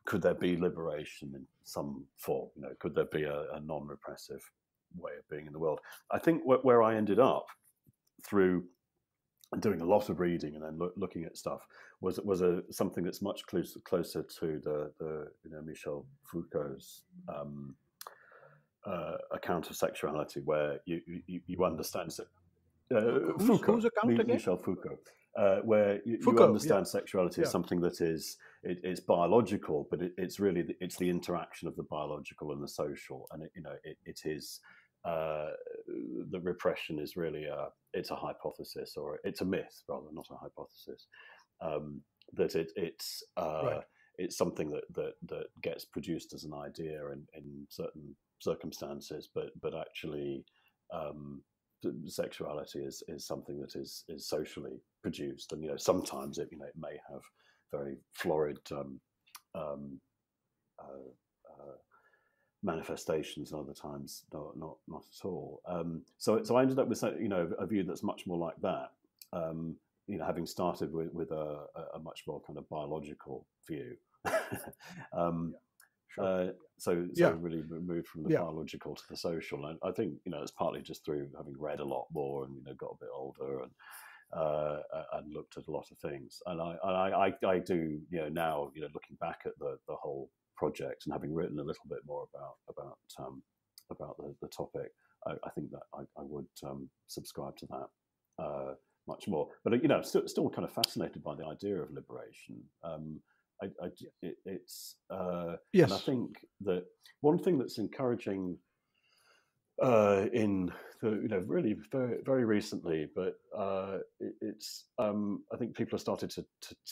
could there be liberation in some form? You know, could there be a non-repressive way of being in the world? I think where I ended up through doing a lot of reading and then looking at stuff was something that's much closer to the you know, Michel Foucault's account of sexuality, where you understand Foucault, Michel Foucault, where you understand sexuality as something that is it's biological, but it's the interaction of the biological and the social, and it is. The repression is really it's a hypothesis, or it's a myth rather, not a hypothesis, that it's something that gets produced as an idea in certain circumstances, but actually sexuality is something that is socially produced, and you know sometimes it may have very florid manifestations, and other times not at all. So I ended up with, you know, a view that's much more like that. You know, having started with a much more kind of biological view, so really moved from the biological to the social. And I think you know it's partly just through having read a lot more, and you know got a bit older, and looked at a lot of things. And I do, you know, now, you know, looking back at the whole project and having written a little bit more about the topic, I think that I would subscribe to that much more. But you know, still kind of fascinated by the idea of liberation. And I think that one thing that's encouraging in the, you know, really very, very recently, but I think people have started to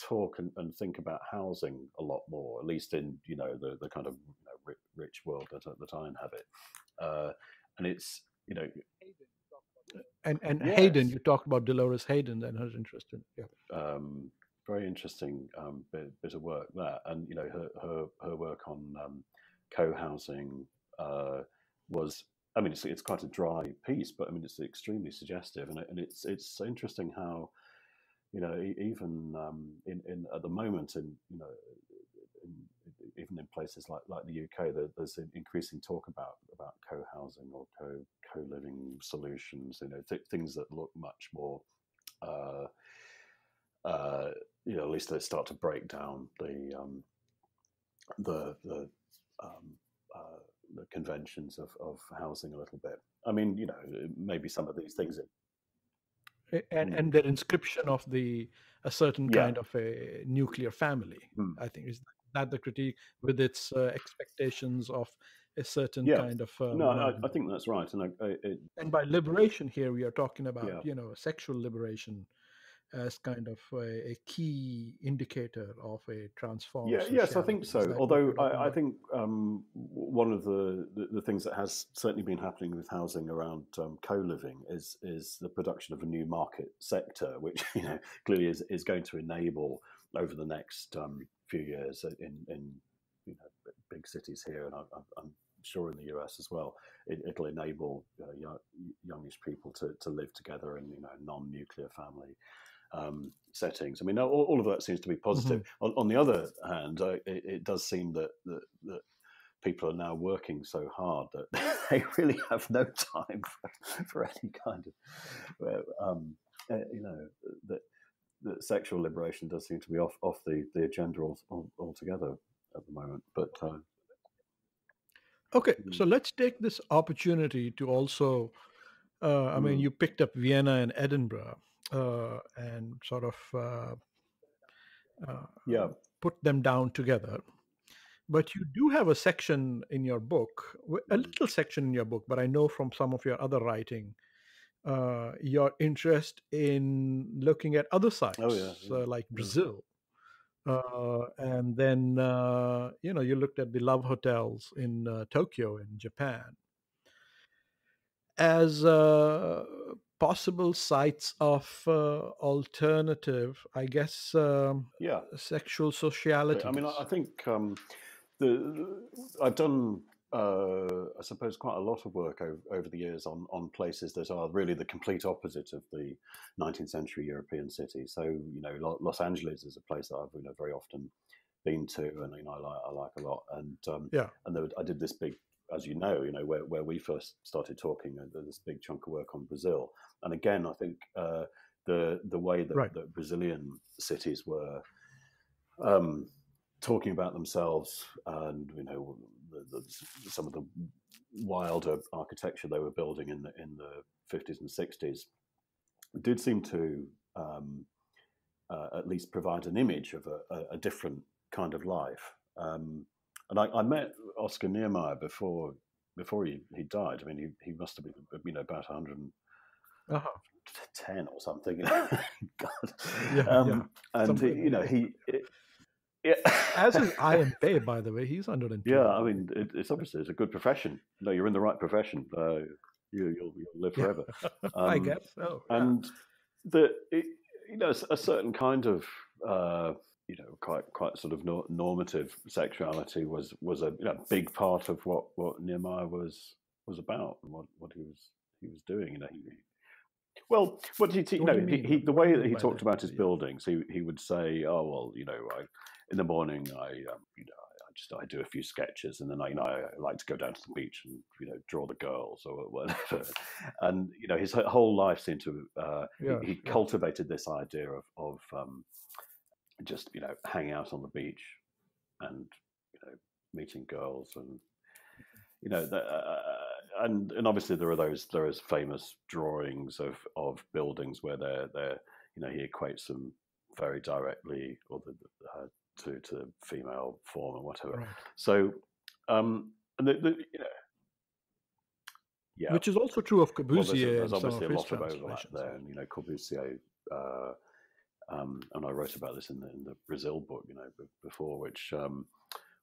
talk and think about housing a lot more, at least in, you know, the kind of, you know, rich world that I inhabit, and it's, you know, and yes. Hayden, you talked about Dolores Hayden and her interest in very interesting bit of work there, and you know her work on co-housing was. I mean, it's quite a dry piece, but I mean, it's extremely suggestive, and it's interesting how, you know, even in at the moment, in you know, even in places like the UK, there's an increasing talk about co-housing or co-living solutions, you know, things that look much more, you know, at least they start to break down the conventions of housing a little bit. I mean, you know, maybe some of these things and their inscription of a certain kind of a nuclear family, I think, is that the critique with its expectations of a certain kind of I think that's right. And and by liberation here we are talking about you know, sexual liberation as kind of a key indicator of a transformed society. Yes, I think so. Although I think one of the things that has certainly been happening with housing around co-living is the production of a new market sector, which you know clearly is going to enable over the next few years in you know big cities here, and I'm sure in the US as well, it'll enable youngish people to live together in you know non-nuclear family settings. I mean, all of that seems to be positive. On the other hand, it does seem that people are now working so hard that they really have no time for any kind of, you know, that sexual liberation does seem to be off the agenda altogether at the moment. But okay, so let's take this opportunity to also, I mean, you picked up Vienna and Edinburgh. And sort of put them down together. But you do have a section in your book, a little section in your book, but I know from some of your other writing your interest in looking at other sites, like Brazil. And then, you know, you looked at the love hotels in Tokyo in Japan as possible sites of alternative, I guess, sexual sociality. I mean, I think I've done, I suppose, quite a lot of work over the years on places that are really the complete opposite of the 19th century European city. So, you know, Los Angeles is a place that I've, you know, very often been to, and, you know, I like a lot. And and there, I did this big, as you know, where we first started talking, this big chunk of work on Brazil. And again, I think the way that, that Brazilian cities were talking about themselves, and, you know, some of the wilder architecture they were building in the 50s and 60s did seem to at least provide an image of a different kind of life. And I met Oscar Niemeyer before he died. I mean, he must have been, you know, about 110 or something. God. And something. He, you know, as is IMP, by the way, he's 110. Yeah, I mean, it's obviously it's a good profession. No, you're in the right profession. You'll live forever. I guess so. Yeah. And you know, a certain kind of. You know, quite sort of normative sexuality was a, you know, big part of what Niemeyer was about and what he was doing. You know, well, what did he? You know, the way that he talked about his buildings, he would say, "Oh well, you know, in the morning you know, I do a few sketches, and then I like to go down to the beach and, you know, draw the girls or whatever." And, you know, his whole life seemed to he cultivated this idea of just, you know, hanging out on the beach and, you know, meeting girls, and, you know, and obviously there is famous drawings of buildings where they're you know, he equates them very directly or to female form or whatever. Right. So and you know, yeah, which is also true of Corbusier. Well, there's obviously a lot of overlap there, and, you know, Corbusier. And I wrote about this in the Brazil book, you know, before, which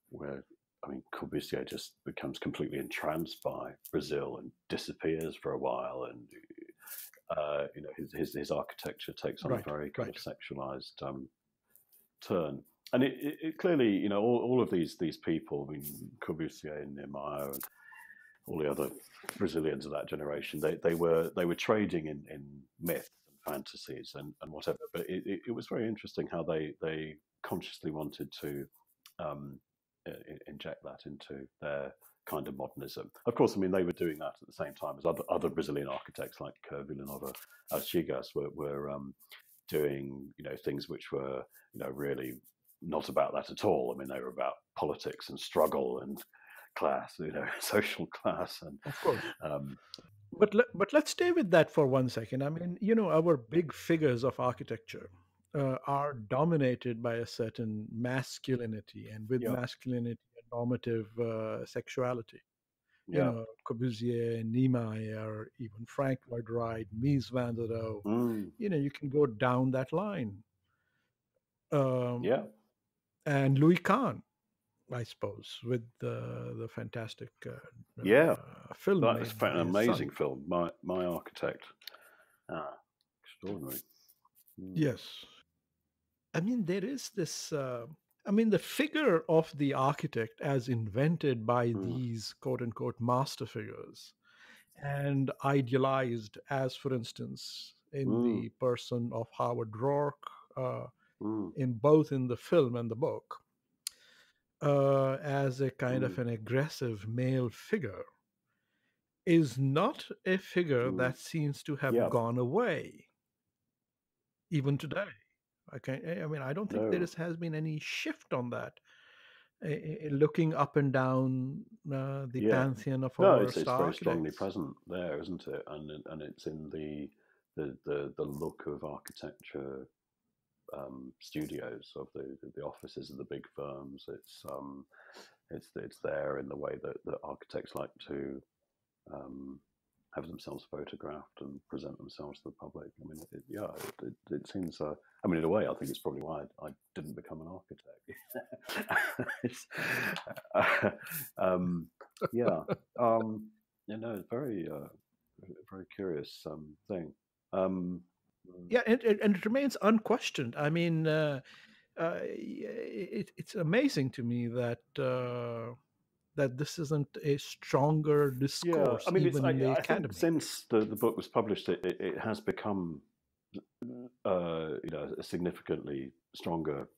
where, I mean, Corbusier just becomes completely entranced by Brazil and disappears for a while, and you know, his architecture takes on a very kind of sexualized turn, and it clearly, you know, all of these people, I mean, Corbusier and Niemeyer and all the other Brazilians of that generation, they were trading in myth, fantasies and whatever, but it was very interesting how they consciously wanted to inject that into their kind of modernism. Of course, I mean, they were doing that at the same time as other Brazilian architects like Villanova Artigas were doing, you know, things which were, you know, really not about that at all. I mean, they were about politics and struggle and class, you know, social class, and of course. But let's stay with that for one second. I mean, you know, our big figures of architecture are dominated by a certain masculinity, and with masculinity, a normative sexuality. You know, Corbusier, Niemeyer, even Frank Lloyd Wright, Mies van der Rohe. You know, you can go down that line. And Louis Kahn, I suppose, with the fantastic film. That is an amazing film, My Architect. Extraordinary. Yes. I mean, there is this, I mean, the figure of the architect as invented by these quote-unquote master figures and idealized as, for instance, in the person of Howard Roark, in both in the film and the book, as a kind of an aggressive male figure, is not a figure that seems to have gone away even today. Okay, I mean, I don't think has been any shift on that. Looking up and down the pantheon of our it's very strongly present there, isn't it? And it's in the look of architecture. Studios of the offices of the big firms. It's there in the way that architects like to have themselves photographed and present themselves to the public. I mean, it seems. I mean, in a way, I think it's probably why I didn't become an architect. You know, it's very, very curious thing. Yeah, and it remains unquestioned. I mean, it's amazing to me that. That this isn't a stronger discourse. Yeah, I mean, I think since the book was published, it has become, you know, a significantly stronger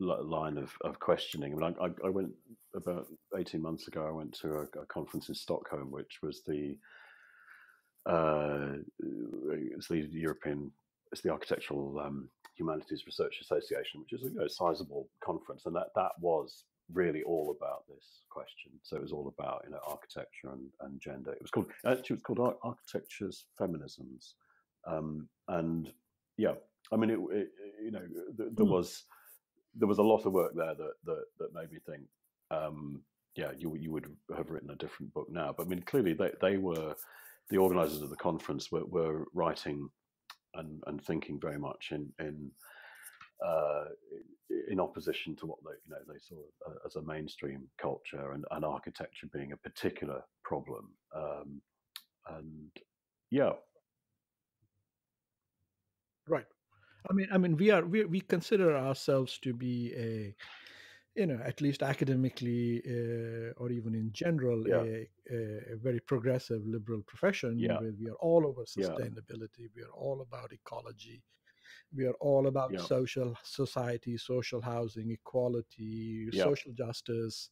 line of questioning. I mean, I went about 18 months ago. I went to a conference in Stockholm, which was the Architectural Humanities Research Association, which is a sizable conference, and that was really all about this question. So it was all about, you know, architecture and gender. It was called Architecture's Feminisms, and yeah, I mean, it you know, there was a lot of work there that made me think, yeah, you would have written a different book now. But I mean, clearly they were, the organisers of the conference were writing and thinking very much in opposition to what they saw as a mainstream culture, and architecture being a particular problem, and yeah, right. I mean, we consider ourselves to be a, you know, at least academically or even in general, yeah, a very progressive liberal profession, yeah, where we are all over sustainability, yeah, we are all about ecology. We are all about, yeah, social society, social housing, equality, yeah, social justice,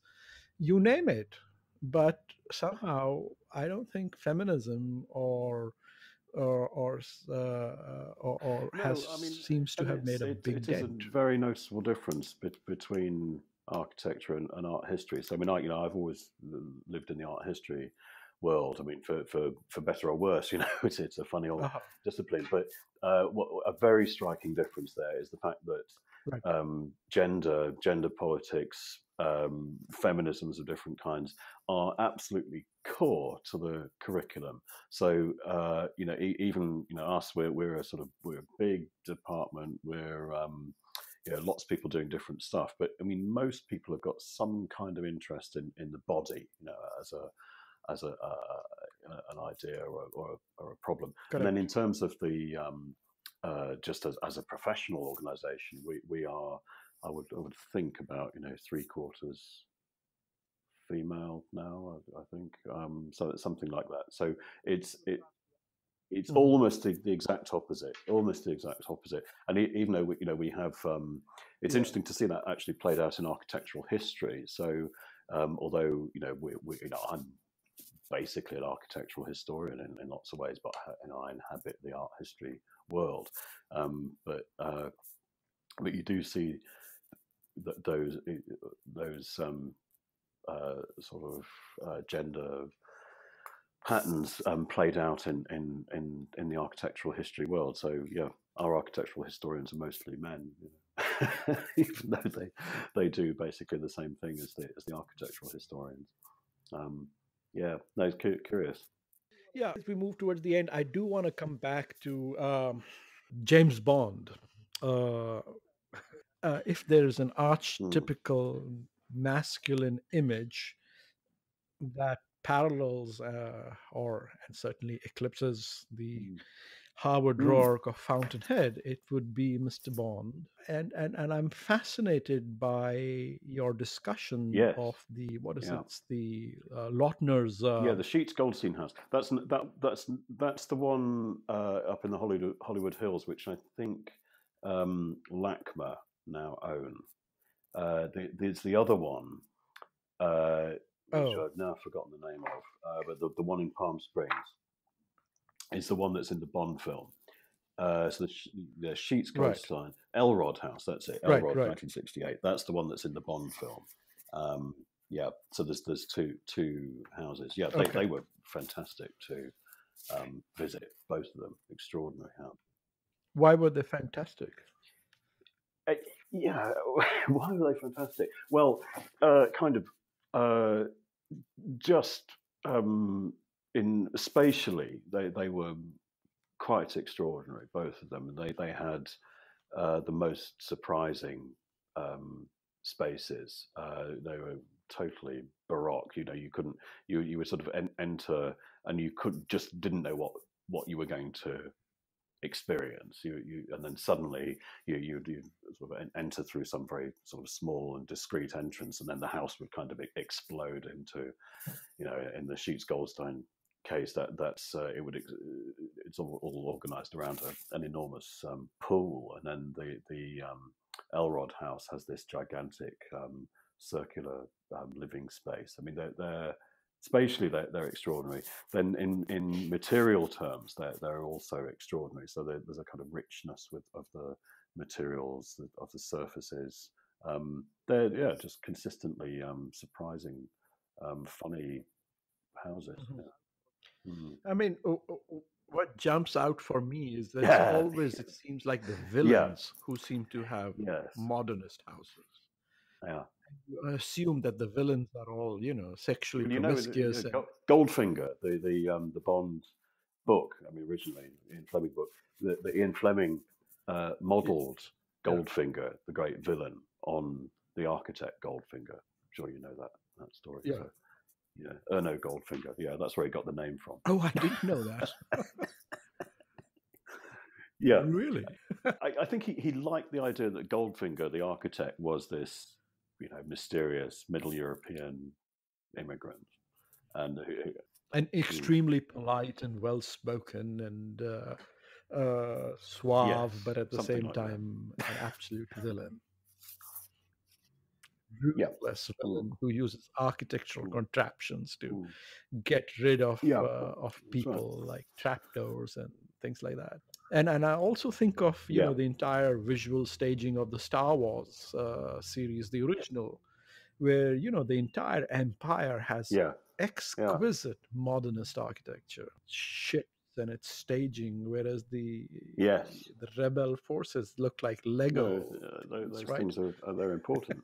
you name it. But somehow, I don't think feminism seems to have made a big dent. It is a very noticeable difference between architecture and art history. So I mean, I've always lived in the art history world. I mean, for better or worse, you know, it's a funny old discipline. But a very striking difference there is the fact that, right, gender politics, feminisms of different kinds are absolutely core to the curriculum. So you know, even, you know, us, we're a big department. We're you know, lots of people doing different stuff. But I mean, most people have got some kind of interest in the body, you know, as an idea or a problem. Correct. And then in terms of the just as a professional organisation, we are, I would think, about, you know, 3/4 female now, I think, so it's something like that. So it's almost the exact opposite. And even though we have, it's interesting to see that actually played out in architectural history. So although, you know, I'm basically an architectural historian in lots of ways, but I inhabit the art history world. But you do see that those sort of gender patterns played out in the architectural history world. So yeah, our architectural historians are mostly men, you know? Even though they do basically the same thing as the architectural historians. Yeah, no, it's curious. Yeah, as we move towards the end, I do want to come back to James Bond. If there is an archetypical masculine image that parallels and certainly eclipses the Howard Roark of Fountainhead, it would be Mr. Bond. And I'm fascinated by your discussion, yes, of the, what is, yeah, it? The Lautner's. Yeah, the Sheats-Goldstein House. That's the one up in the Hollywood Hills, which I think LACMA now own. There's the other one, which I've now forgotten the name of, but the one in Palm Springs is the one that's in the Bond film. So the Sheats-Goldstein, right, Elrod House, that's it, Elrod, right, right. 1968. That's the one that's in the Bond film. Yeah, so there's two houses. Yeah, they were fantastic to visit, both of them, extraordinary houses. Why were they fantastic? Yeah, why were they fantastic? Well, kind of. Just in spatially, they were quite extraordinary, both of them. They had the most surprising spaces. They were totally baroque. You know, you couldn't, you would sort of enter and you just didn't know what you were going to experience. And then suddenly you sort of enter through some very sort of small and discreet entrance, and then the house would kind of explode into, you know, in the Sheats-Goldstein case, it's all organized around an enormous pool, and then the Elrod House has this gigantic circular living space. I mean, they're spatially, they're extraordinary. Then in material terms, they're also extraordinary. So there's a kind of richness of the materials, of the surfaces. They're just consistently surprising, funny houses. Mm-hmm. Yeah. Mm-hmm. I mean, what jumps out for me is that it seems like the villains who seem to have modernist houses. Yeah. You assume that the villains are all, you know, sexually promiscuous. Goldfinger, the Bond book. I mean, originally Ian Fleming book. The Ian Fleming modelled Goldfinger, the great villain, on the architect Goldfinger. I'm sure you know that story. Yeah, so, Erno Goldfinger. Yeah, that's where he got the name from. Oh, I didn't know that. Yeah, really. I think he liked the idea that Goldfinger, the architect, was this, you know, mysterious middle European immigrant, and extremely polite and well spoken and suave, but at the same time an absolute villain, ruthless villain who uses architectural contraptions to get rid of people, like trapdoors and things like that. And I also think of, you know, the entire visual staging of the Star Wars series, the original, where, you know, the entire empire has exquisite modernist architecture, ships and its staging, whereas the rebel forces look like Lego. Those things are very important,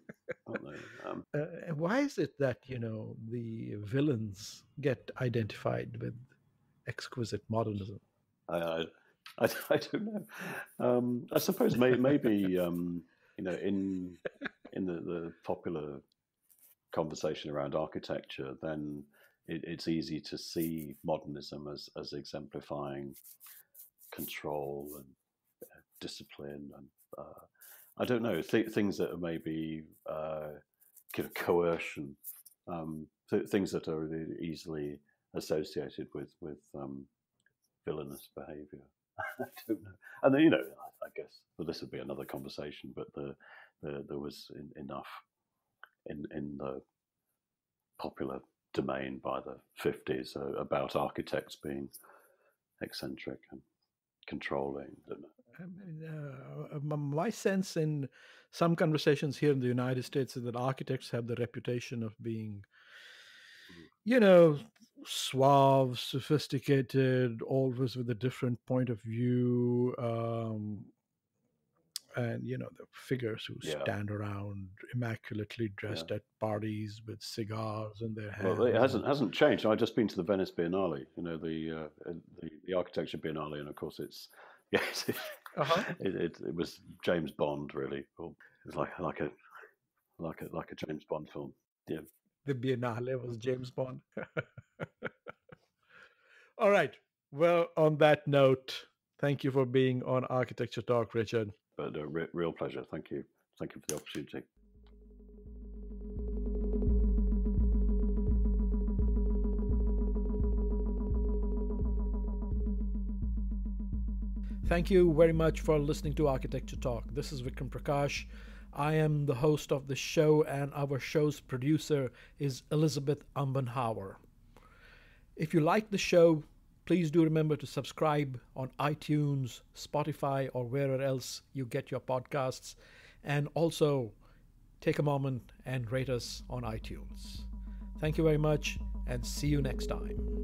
aren't they? Why is it that, you know, the villains get identified with exquisite modernism? I don't know. I suppose maybe you know, in the popular conversation around architecture, then it's easy to see modernism as exemplifying control and discipline, and I don't know, things that are maybe kind of coercion, things that are easily associated with villainous behaviour. I don't know. And then, you know, I guess, well, this would be another conversation, but there was enough in the popular domain by the 50s about architects being eccentric and controlling. I mean, my sense in some conversations here in the United States is that architects have the reputation of being, you know, suave, sophisticated, always with a different point of view, and, you know, the figures who stand around immaculately dressed at parties with cigars in their hands. Well, it hasn't changed. I've just been to the Venice Biennale, you know, the architecture biennale, and of course it's it was James Bond, really. It's like a James Bond film. Yeah. The Biennale was James Bond. All right. Well, on that note, thank you for being on Architecture Talk, Richard. But a real pleasure. Thank you. Thank you for the opportunity. Thank you very much for listening to Architecture Talk. This is Vikram Prakash. I am the host of the show, and our show's producer is Elizabeth Umbenhauer. If you like the show, please do remember to subscribe on iTunes, Spotify, or wherever else you get your podcasts. And also take a moment and rate us on iTunes. Thank you very much, and see you next time.